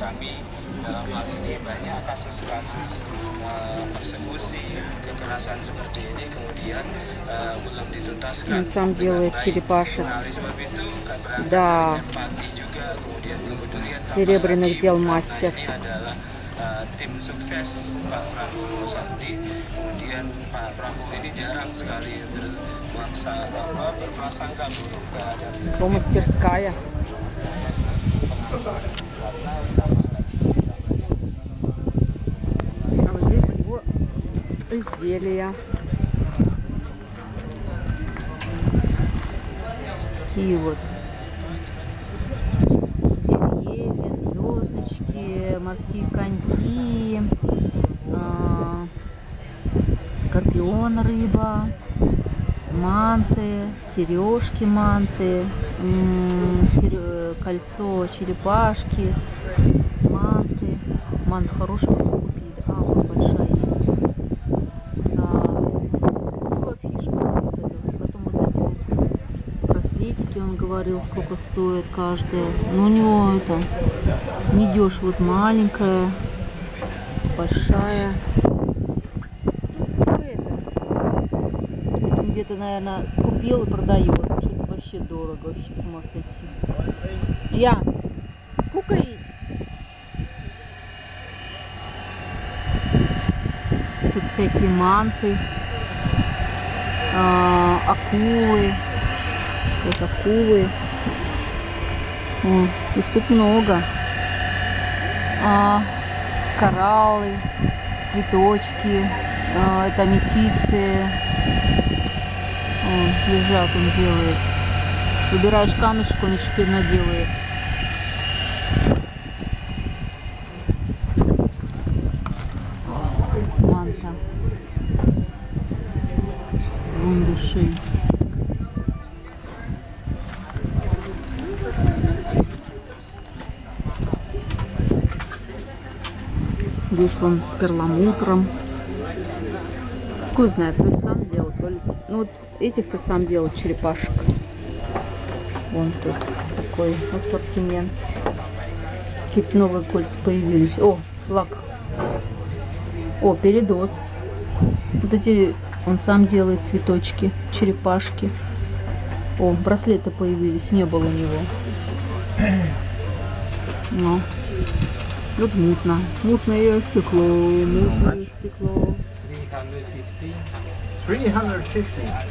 kami dalam hal ini banyak kasus-kasus persekusi, kekerasan seperti ini kemudian belum dituntaskan. Сам делает черепашек. Да. Серебряных дел мастер. Tim sukses Pak Prabowo Sandi, kemudian Pak Prabowo ini jarang sekali berprasangka buruk terhadap Мастерская. А вот здесь его изделия. И вот. Морские коньки, скорпион, рыба, манты, сережки, манты, кольцо, черепашки, манты. Манты хорошие купили, а вот большая есть. Фишка, потом вот эти вот браслетики, он говорил, сколько стоит каждая. Но у него это. Не дешево, вот маленькая, большая. Ну, это. Вот он где-то, наверное, купил и продает. Что-то вообще дорого, вообще с ума сойти. Ян, сколько их? Тут всякие манты, акулы. Вот акулы. О, их тут много. Кораллы, цветочки, это аметисты. Лежат, он делает. Выбираешь камешек, он еще тебе наделает. Манта. Рундуши. Здесь вон с перламутром. Кто знает, то ли сам делал, то ли... Ну вот этих-то сам делал черепашек. Вон тут такой ассортимент. Какие-то новые кольца появились. О, лак. О, перидот. Вот эти он сам делает цветочки, черепашки. О, браслеты появились, не было у него. Но... Тут мутно. Мутное стекло. Мутное стекло. 350.